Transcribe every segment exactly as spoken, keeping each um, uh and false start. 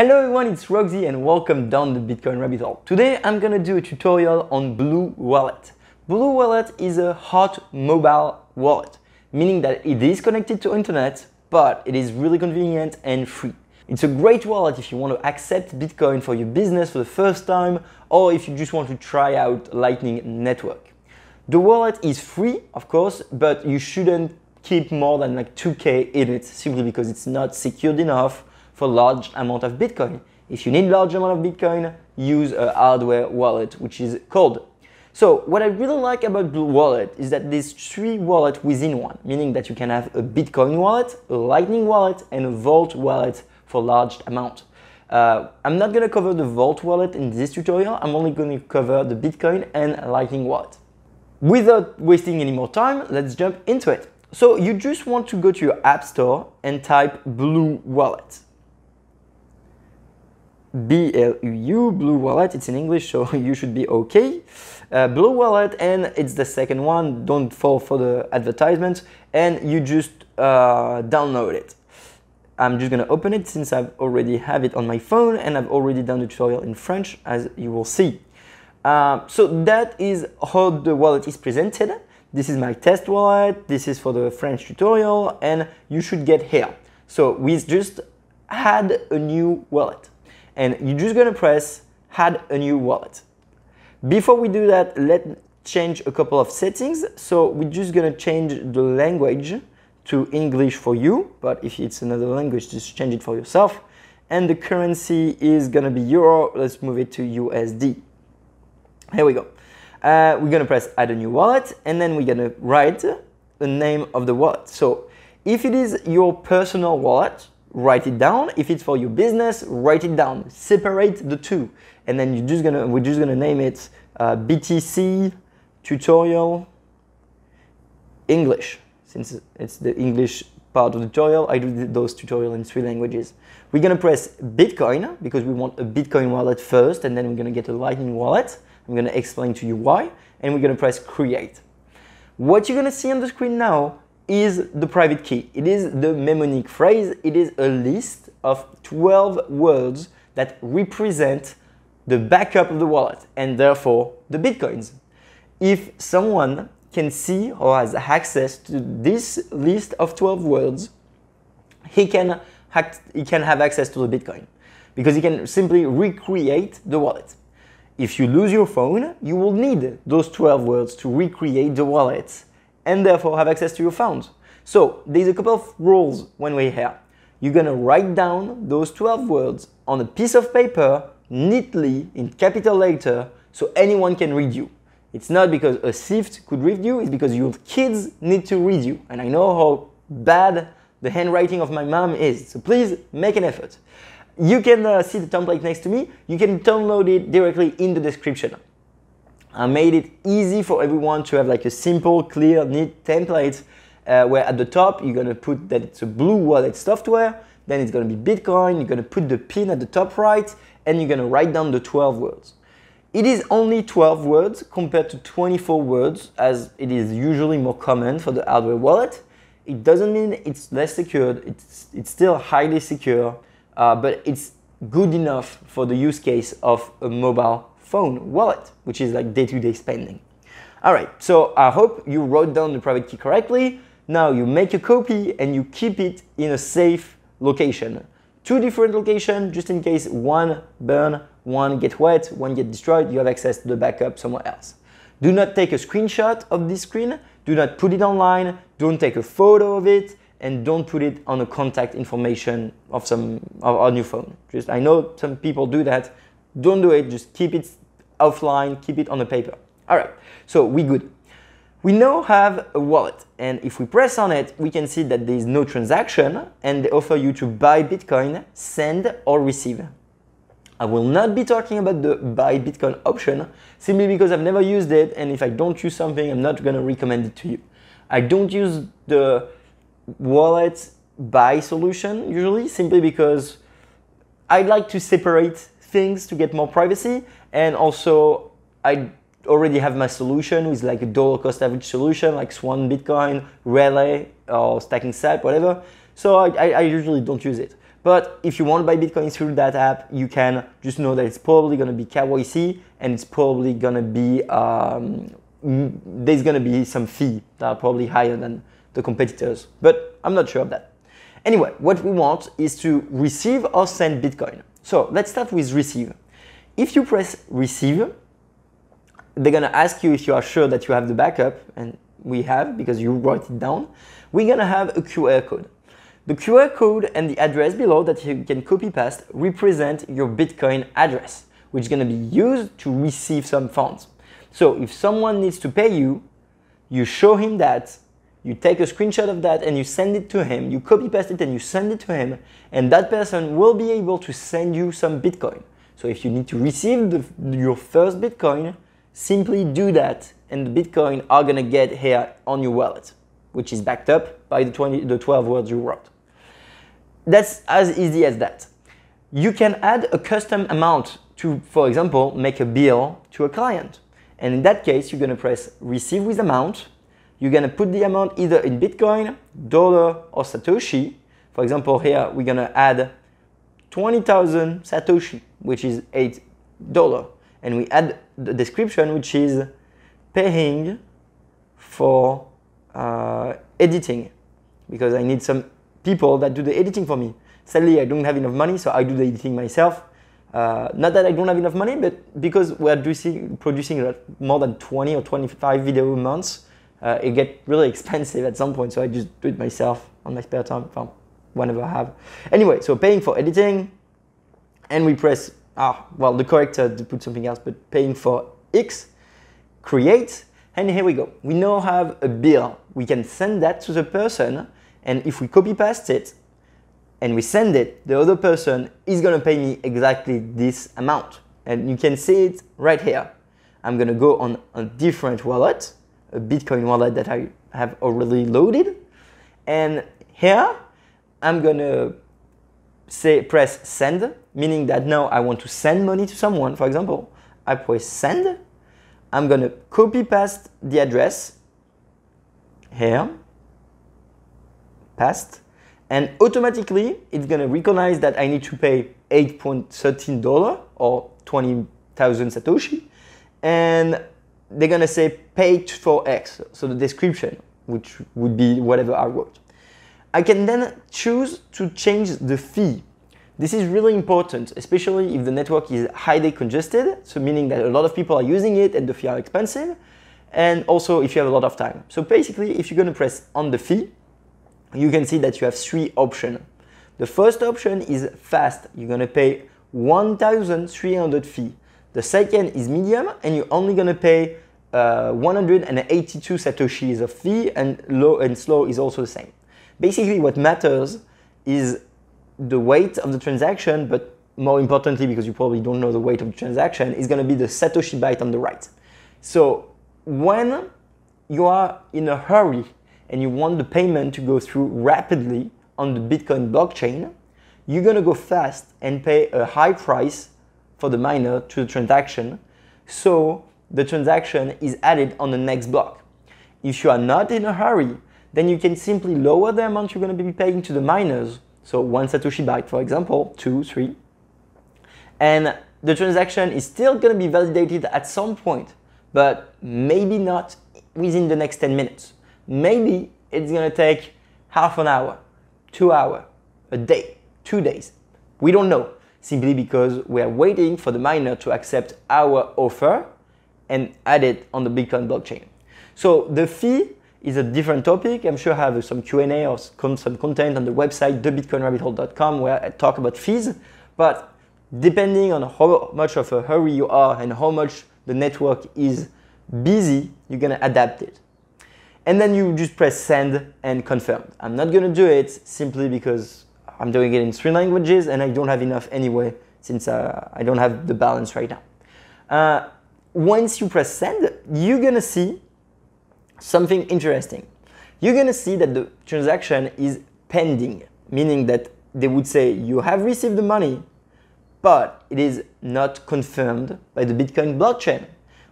Hello everyone, it's Roxy and welcome down the Bitcoin Rabbit Hole. Today I'm gonna do a tutorial on Blue Wallet. Blue Wallet is a hot mobile wallet, meaning that it is connected to internet, but it is really convenient and free. It's a great wallet if you want to accept Bitcoin for your business for the first time, or if you just want to try out Lightning Network. The wallet is free, of course, but you shouldn't keep more than like two K in it, simply because it's not secured enough for large amount of Bitcoin. If you need large amount of Bitcoin, use a hardware wallet, which is cold. So what I really like about Blue Wallet is that there's three wallets within one, meaning that you can have a Bitcoin wallet, a Lightning wallet, and a Vault wallet for large amount. Uh, I'm not gonna cover the Vault wallet in this tutorial, I'm only gonna cover the Bitcoin and Lightning wallet. Without wasting any more time, let's jump into it. So you just want to go to your app store and type Blue Wallet. B L U, Blue Wallet, it's in English, so you should be okay. Uh, Blue Wallet, and it's the second one, don't fall for the advertisement, and you just uh, download it. I'm just gonna open it since I've already have it on my phone and I've already done the tutorial in French, as you will see. Uh, so that is how the wallet is presented. This is my test wallet, this is for the French tutorial, and you should get here. So we just add a new wallet. And you're just gonna press add a new wallet. Before we do that, let's change a couple of settings. So we're just gonna change the language to English for you, but if it's another language, just change it for yourself. And the currency is gonna be euro. Let's move it to U S D. Here we go. Uh, we're gonna press add a new wallet, and then we're gonna write the name of the wallet. So if it is your personal wallet, write it down. If it's for your business, write it down. Separate the two, and then you're just gonna we're just gonna name it uh, B T C tutorial English, since it's the English part of the tutorial. I do those tutorial in three languages. We're gonna press Bitcoin because we want a Bitcoin wallet first, and then we're gonna get a Lightning wallet. I'm gonna explain to you why, and we're gonna press create. What you're gonna see on the screen now is the private key. It is the mnemonic phrase. It is a list of twelve words that represent the backup of the wallet and therefore the Bitcoins. If someone can see or has access to this list of twelve words, he can, he can have access to the Bitcoin because he can simply recreate the wallet. If you lose your phone, you will need those twelve words to recreate the wallet and therefore have access to your funds. So there's a couple of rules when we're here. You're gonna write down those twelve words on a piece of paper neatly in capital letter so anyone can read you. It's not because a thief could read you, it's because your kids need to read you. And I know how bad the handwriting of my mom is, so please make an effort. You can uh, see the template next to me, you can download it directly in the description. I made it easy for everyone to have like a simple, clear, neat template uh, where at the top you're gonna put that it's a Blue Wallet software, then it's gonna be Bitcoin, you're gonna put the pin at the top right, and you're gonna write down the twelve words. It is only twelve words compared to twenty-four words, as it is usually more common for the hardware wallet. It doesn't mean it's less secured, it's, it's still highly secure, uh, but it's good enough for the use case of a mobile phone wallet, which is like day-to-day spending. All right, so I hope you wrote down the private key correctly. Now you make a copy and you keep it in a safe location. Two different locations, just in case one burn, one get wet, one get destroyed, you have access to the backup somewhere else. Do not take a screenshot of this screen, do not put it online, don't take a photo of it, and don't put it on the contact information of some of, on your phone. Just, I know some people do that. Don't do it, just keep it offline, keep it on the paper. All right, so we good. We now have a wallet, and if we press on it, we can see that there is no transaction, and they offer you to buy Bitcoin, send, or receive. I will not be talking about the buy Bitcoin option, simply because I've never used it, and if I don't use something, I'm not gonna recommend it to you. I don't use the wallet buy solution usually, simply because I'd like to separate things to get more privacy, and also I already have my solution with like a dollar cost average solution like Swan Bitcoin, Relay, or Stacking S A P, whatever. So I, I, I usually don't use it. But if you want to buy Bitcoin through that app, you can just know that it's probably going to be K Y C and it's probably going to be, um, there's going to be some fee that are probably higher than the competitors. But I'm not sure of that. Anyway, what we want is to receive or send Bitcoin. So let's start with receive. If you press receive, they're going to ask you if you are sure that you have the backup, and we have because you wrote it down. We're going to have a Q R code. The Q R code and the address below that you can copy paste represent your Bitcoin address, which is going to be used to receive some funds. So if someone needs to pay you, you show him that, you take a screenshot of that and you send it to him, you copy paste it and you send it to him, and that person will be able to send you some Bitcoin. So if you need to receive the, your first Bitcoin, simply do that and the Bitcoin are going to get here on your wallet, which is backed up by the, twenty, the twelve words you wrote. That's as easy as that. You can add a custom amount to, for example, make a bill to a client. And in that case, you're going to press receive with amount. You're going to put the amount either in Bitcoin, dollar, or Satoshi. For example, here we're going to add twenty thousand Satoshi, which is eight dollars. And we add the description, which is paying for uh, editing, because I need some people that do the editing for me. Sadly, I don't have enough money, so I do the editing myself. Uh, not that I don't have enough money, but because we're producing more than twenty or twenty-five video a month, uh, it gets really expensive at some point, so I just do it myself on my spare time, whenever I have. Anyway, so paying for editing, and we press, ah, well, the corrector to put something else, but paying for X, create, and here we go. We now have a bill. We can send that to the person, and if we copy paste it and we send it, the other person is going to pay me exactly this amount. And you can see it right here. I'm going to go on a different wallet, a Bitcoin wallet that I have already loaded. And here I'm going to say press send, meaning that now I want to send money to someone. For example, I press send. I'm going to copy paste the address here. Past, and automatically it's going to recognize that I need to pay eight dollars and thirteen cents or twenty thousand Satoshi, and they're going to say paid for X, so the description, which would be whatever I wrote. I can then choose to change the fee. This is really important, especially if the network is highly congested, so meaning that a lot of people are using it and the fee are expensive, and also if you have a lot of time. So basically, if you're going to press on the fee, you can see that you have three options. The first option is fast. You're going to pay one thousand three hundred fee. The second is medium, and you're only going to pay uh, one hundred eighty-two Satoshis of fee, and low and slow is also the same. Basically, what matters is the weight of the transaction, but more importantly, because you probably don't know the weight of the transaction, is going to be the Satoshi byte on the right. So when you are in a hurry, and you want the payment to go through rapidly on the Bitcoin blockchain, you're going to go fast and pay a high price for the miner to the transaction, so the transaction is added on the next block. If you are not in a hurry, then you can simply lower the amount you're going to be paying to the miners, so one Satoshi byte, for example, two, three, and the transaction is still going to be validated at some point, but maybe not within the next ten minutes. Maybe it's going to take half an hour, two hours, a day, two days. We don't know, simply because we're waiting for the miner to accept our offer and add it on the Bitcoin blockchain. So the fee is a different topic. I'm sure I have some Q and A or some content on the website, the bitcoin rabbit hole dot com, where I talk about fees. But depending on how much of a hurry you are and how much the network is busy, you're going to adapt it. And then you just press send and confirm. I'm not going to do it simply because I'm doing it in three languages and I don't have enough anyway, since uh, I don't have the balance right now. Uh, once you press send, you're going to see something interesting. You're going to see that the transaction is pending, meaning that they would say you have received the money, but it is not confirmed by the Bitcoin blockchain,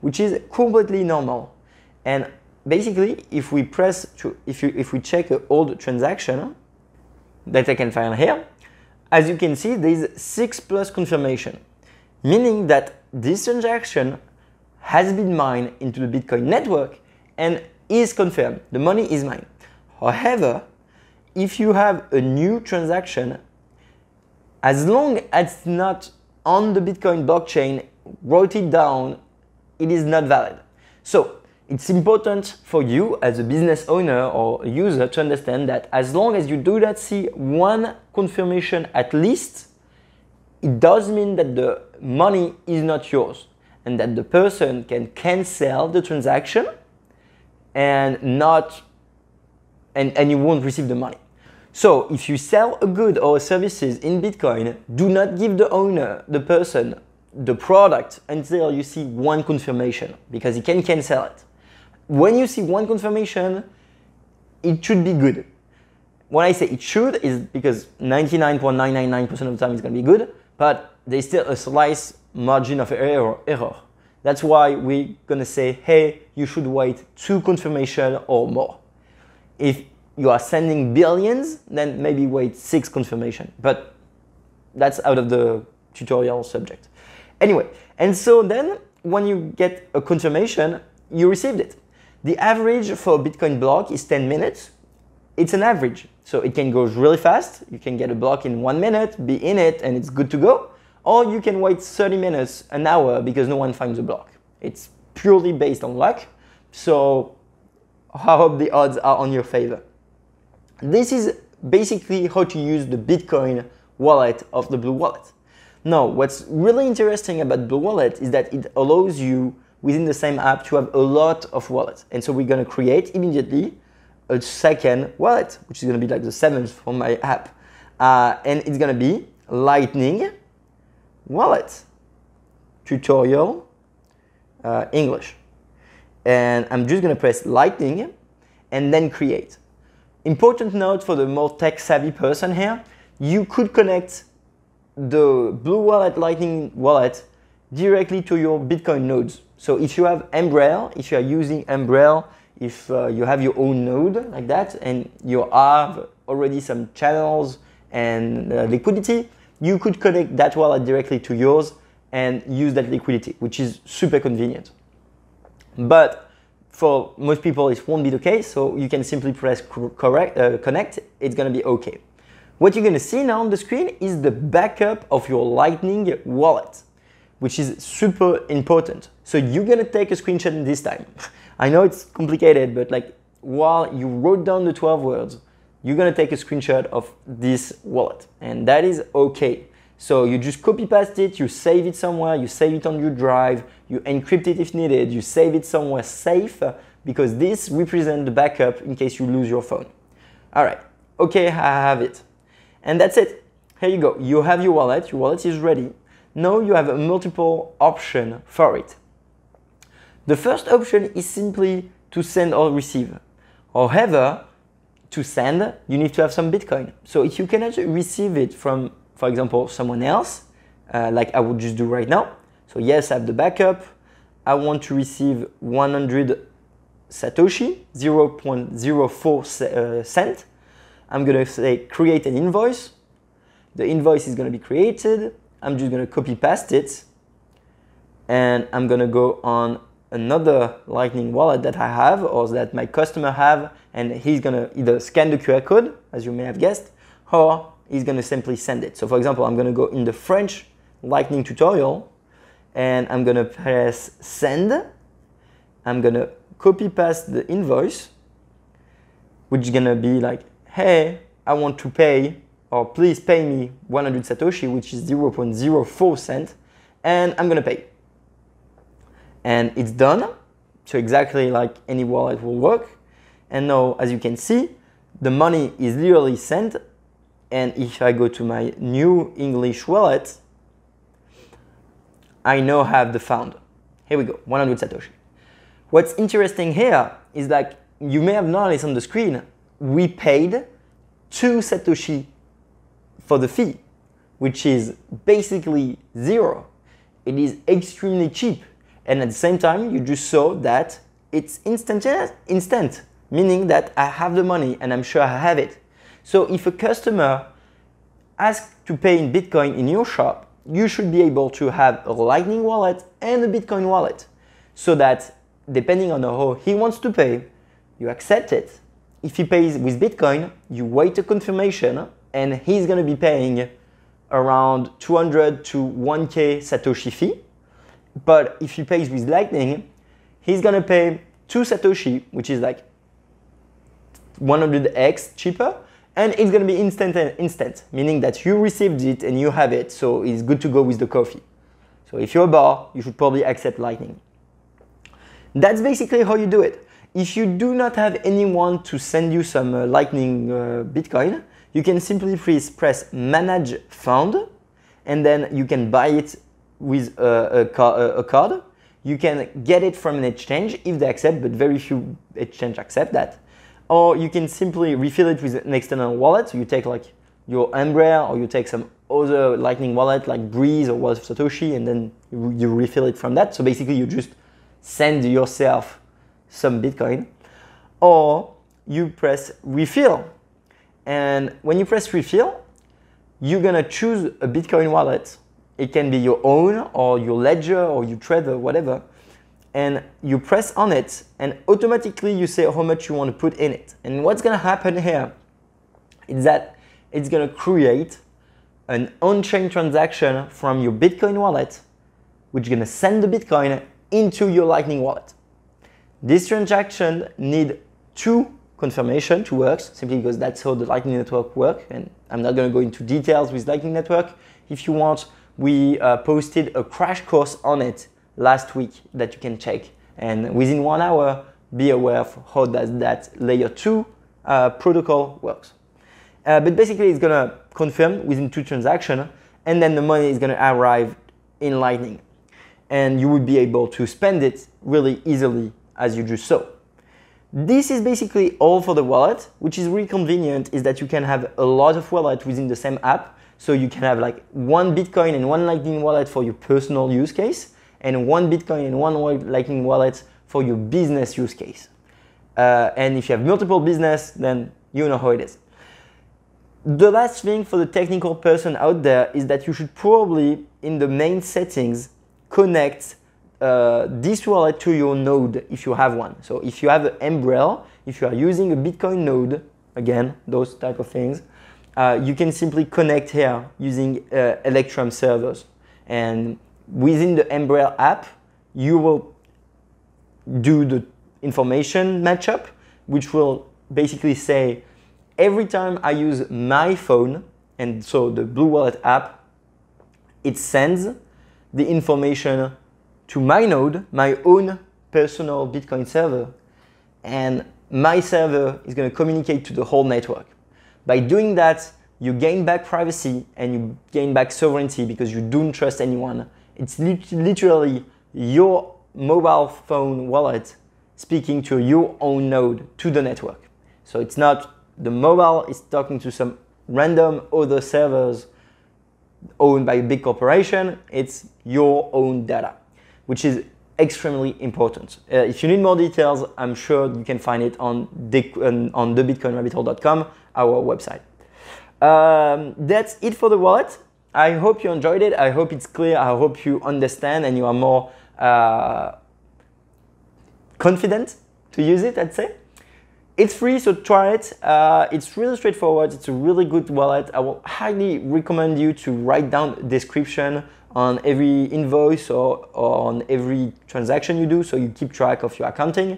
which is completely normal. And basically, if we press to, if you if we check an old transaction that I can find here, as you can see, there is six plus confirmation, meaning that this transaction has been mined into the Bitcoin network and is confirmed. The money is mine. However, if you have a new transaction, as long as it's not on the Bitcoin blockchain, wrote it down, it is not valid. So it's important for you as a business owner or a user to understand that as long as you do not see one confirmation at least, it does mean that the money is not yours and that the person can cancel the transaction and not and, and you won't receive the money. So if you sell a good or services in Bitcoin, do not give the owner, the person, the product until you see one confirmation, because he can cancel it. When you see one confirmation, it should be good. When I say it should, is because ninety-nine point nine nine nine percent of the time it's going to be good, but there's still a slight margin of error. error. That's why we're going to say, hey, you should wait two confirmations or more. If you are sending billions, then maybe wait six confirmation, but that's out of the tutorial subject. Anyway, and so then when you get a confirmation, you received it. The average for a Bitcoin block is ten minutes. It's an average, so it can go really fast. You can get a block in one minute, be in it, and it's good to go. Or you can wait thirty minutes, an hour, because no one finds a block. It's purely based on luck, so I hope the odds are on your favor. This is basically how to use the Bitcoin wallet of the Blue Wallet. Now, what's really interesting about Blue Wallet is that it allows you within the same app to have a lot of wallets. And so we're going to create immediately a second wallet, which is going to be like the seventh for my app. Uh, and it's going to be Lightning Wallet Tutorial uh, English. And I'm just going to press Lightning and then create. Important note for the more tech-savvy person here, you could connect the Blue Wallet Lightning Wallet directly to your Bitcoin nodes. So if you have Umbrel, if you are using Umbrel, if uh, you have your own node like that, and you have already some channels and uh, liquidity, you could connect that wallet directly to yours and use that liquidity, which is super convenient. But for most people, it won't be the case, so you can simply press correct, uh, connect, it's going to be okay. What you're going to see now on the screen is the backup of your Lightning wallet, which is super important. So you're going to take a screenshot this time. I know it's complicated, but like while you wrote down the twelve words, you're going to take a screenshot of this wallet, and that is okay. So you just copy paste it, you save it somewhere, you save it on your drive, you encrypt it if needed, you save it somewhere safe, because this represents the backup in case you lose your phone. All right, okay, I have it. And that's it. Here you go. You have your wallet, your wallet is ready. Now you have a multiple option for it. The first option is simply to send or receive. However, to send, you need to have some Bitcoin. So if you cannot receive it from, for example, someone else, uh, like I would just do right now. So yes, I have the backup. I want to receive one hundred Satoshi, zero point zero four cent. I'm going to say create an invoice. The invoice is going to be created. I'm just going to copy paste it. And I'm going to go on another Lightning wallet that I have or that my customer have. And he's going to either scan the Q R code, as you may have guessed, or is going to simply send it. So for example, I'm going to go in the French Lightning tutorial and I'm going to press send. I'm going to copy paste the invoice, which is going to be like, hey, I want to pay, or please pay me one hundred Satoshi, which is zero point zero four cent, and I'm going to pay. And it's done. So exactly like any wallet will work. And now, as you can see, the money is literally sent. And if I go to my new English wallet, I now have the found. Here we go, one hundred Satoshi. What's interesting here is like, you may have noticed on the screen, we paid two Satoshi for the fee, which is basically zero. It is extremely cheap. And at the same time, you just saw that it's instantaneous, instant, meaning that I have the money and I'm sure I have it. So if a customer ask to pay in Bitcoin in your shop, you should be able to have a Lightning wallet and a Bitcoin wallet, so that depending on how he wants to pay, you accept it. If he pays with Bitcoin, you wait a confirmation and he's going to be paying around two hundred to one K Satoshi fee. But if he pays with Lightning, he's going to pay two Satoshi, which is like one hundred X cheaper. And it's going to be instant and instant, meaning that you received it and you have it. So it's good to go with the coffee. So if you're a bar, you should probably accept Lightning. That's basically how you do it. If you do not have anyone to send you some uh, Lightning uh, Bitcoin, you can simply please press Manage Fund, and then you can buy it with a, a, a card. You can get it from an exchange if they accept, but very few exchanges accept that. Or you can simply refill it with an external wallet. You take like your Umbrel, or you take some other Lightning wallet like Breeze or Wallet of Satoshi, and then you, you refill it from that. So basically you just send yourself some Bitcoin, or you press refill. And when you press refill, you're gonna choose a Bitcoin wallet. It can be your own or your Ledger or your Trezor, whatever. And you press on it, and automatically you say how much you want to put in it. And what's gonna happen here is that it's gonna create an on-chain transaction from your Bitcoin wallet, which is gonna send the Bitcoin into your Lightning wallet. This transaction need two confirmation to work, simply because that's how the Lightning Network works, and I'm not going to go into details with Lightning Network. If you want, we uh, posted a crash course on it last week that you can check, and within one hour, be aware of how does that layer two uh, protocol works. Uh, but basically, it's going to confirm within two transactions, and then the money is going to arrive in Lightning, and you will be able to spend it really easily, as you just saw. This is basically all for the wallet, which is really convenient, is that you can have a lot of wallets within the same app. So you can have like one Bitcoin and one Lightning wallet for your personal use case, and one Bitcoin and one Lightning wallet for your business use case. Uh, and if you have multiple business, then you know how it is. The last thing for the technical person out there is that you should probably, in the main settings, connect Uh, this wallet to your node if you have one. So if you have an Umbrel, if you are using a Bitcoin node, again, those type of things, uh, you can simply connect here using uh, Electrum servers. And within the Umbrel app, you will do the information matchup, which will basically say, every time I use my phone, and so the Blue Wallet app, it sends the information to my node, my own personal Bitcoin server, and my server is going to communicate to the whole network. By doing that, you gain back privacy and you gain back sovereignty, because you don't trust anyone. It's literally your mobile phone wallet speaking to your own node, to the network. So it's not the mobile is talking to some random other servers owned by a big corporation. It's your own data, which is extremely important. Uh, if you need more details, I'm sure you can find it on, the, on the bitcoin rabbit hole dot com, our website. Um, that's it for the wallet. I hope you enjoyed it. I hope it's clear. I hope you understand and you are more uh, confident to use it, I'd say. It's free, so try it. Uh, it's really straightforward. It's a really good wallet. I will highly recommend you to write down a description on every invoice or, or on every transaction you do, so you keep track of your accounting.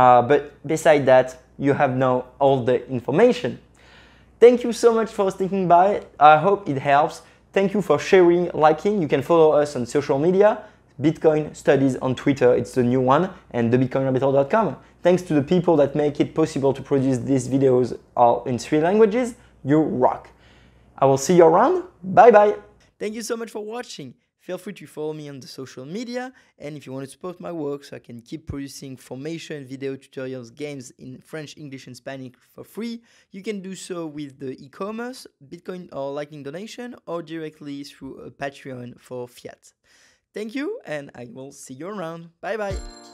Uh, but beside that, you have now all the information. Thank you so much for sticking by. I hope it helps. Thank you for sharing, liking. You can follow us on social media. Bitcoin Studies on Twitter, it's the new one, and the bitcoin rabbit hole dot com. Thanks to the people that make it possible to produce these videos all in three languages. You rock. I will see you around. Bye-bye. Thank you so much for watching. Feel free to follow me on the social media, and if you want to support my work so I can keep producing formation, video tutorials, games in French, English, and Spanish for free, you can do so with the e-commerce, Bitcoin or Lightning donation, or directly through a Patreon for fiat. Thank you, and I will see you around. Bye-bye.